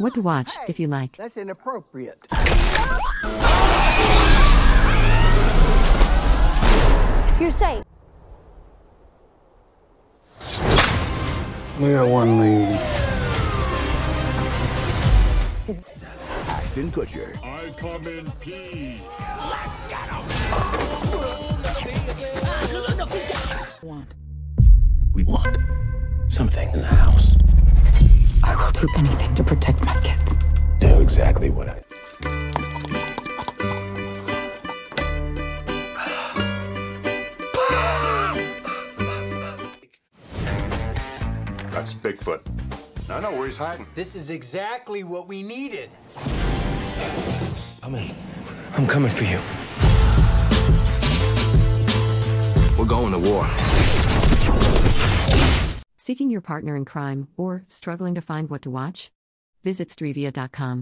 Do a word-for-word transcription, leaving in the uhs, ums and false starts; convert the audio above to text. What to watch, hey, if you like. That's inappropriate. You're safe. We are one lead. Ashton Kutcher. I come in peace. Let's get him. We want. We want something in the house. I will do anything to protect my kids. Do exactly what I. That's Bigfoot. I know where he's hiding. This is exactly what we needed. I'm in. I'm coming for you. We're going to war. Seeking your partner in crime or struggling to find what to watch? Visit Stryvia dot com.